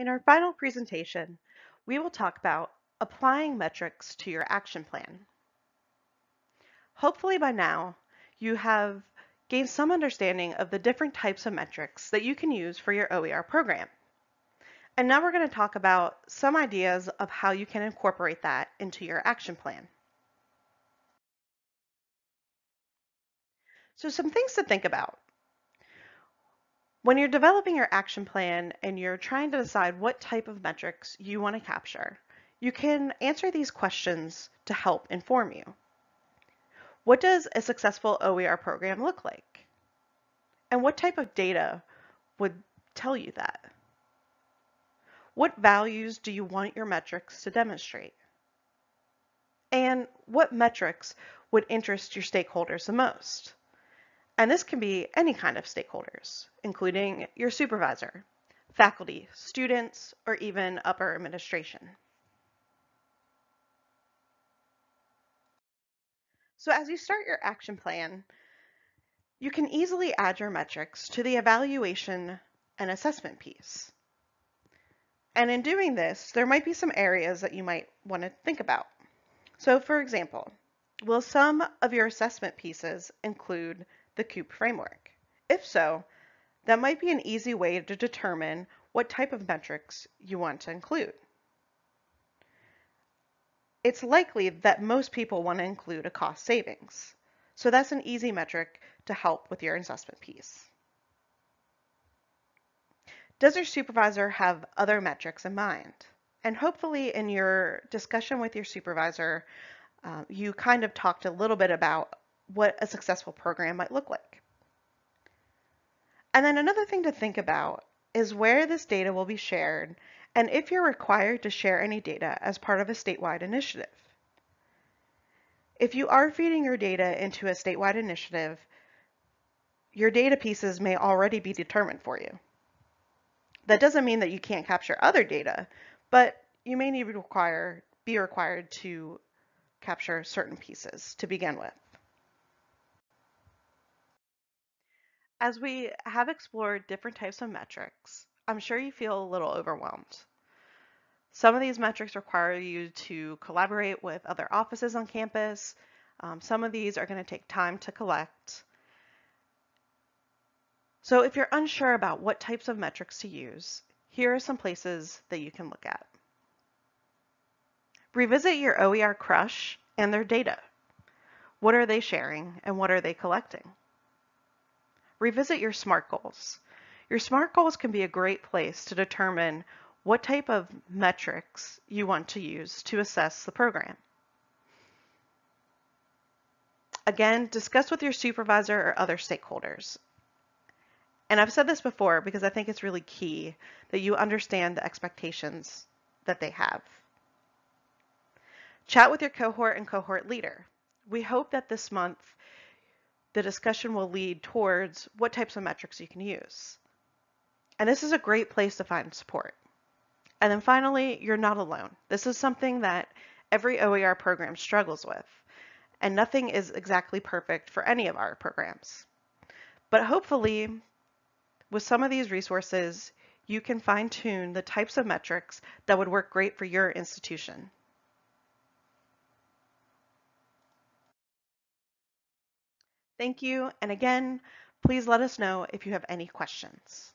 In our final presentation, we will talk about applying metrics to your action plan. Hopefully by now, you have gained some understanding of the different types of metrics that you can use for your OER program. And now we're going to talk about some ideas of how you can incorporate that into your action plan. So some things to think about. When you're developing your action plan and you're trying to decide what type of metrics you want to capture, you can answer these questions to help inform you. What does a successful OER program look like? And what type of data would tell you that? What values do you want your metrics to demonstrate? And what metrics would interest your stakeholders the most? And this can be any kind of stakeholders, including your supervisor, faculty, students, or even upper administration. So as you start your action plan, you can easily add your metrics to the evaluation and assessment piece. And in doing this, there might be some areas that you might want to think about. So for example, will some of your assessment pieces include the COUP framework? If so, that might be an easy way to determine what type of metrics you want to include. It's likely that most people want to include a cost savings, so that's an easy metric to help with your assessment piece. Does your supervisor have other metrics in mind? And hopefully in your discussion with your supervisor, you kind of talked a little bit about what a successful program might look like. And then another thing to think about is where this data will be shared and if you're required to share any data as part of a statewide initiative. If you are feeding your data into a statewide initiative, your data pieces may already be determined for you. That doesn't mean that you can't capture other data, but you may need to be required to capture certain pieces to begin with. As we have explored different types of metrics, I'm sure you feel a little overwhelmed. Some of these metrics require you to collaborate with other offices on campus. Some of these are going to take time to collect. So if you're unsure about what types of metrics to use, here are some places that you can look at. Revisit your OER crush and their data. What are they sharing and what are they collecting? Revisit your SMART goals. Your SMART goals can be a great place to determine what type of metrics you want to use to assess the program. Again, discuss with your supervisor or other stakeholders. And I've said this before because I think it's really key that you understand the expectations that they have. Chat with your cohort and cohort leader. We hope that this month the discussion will lead towards what types of metrics you can use. And this is a great place to find support. And then finally, you're not alone. This is something that every OER program struggles with, and nothing is exactly perfect for any of our programs. But hopefully, with some of these resources, you can fine-tune the types of metrics that would work great for your institution. Thank you, and again, please let us know if you have any questions.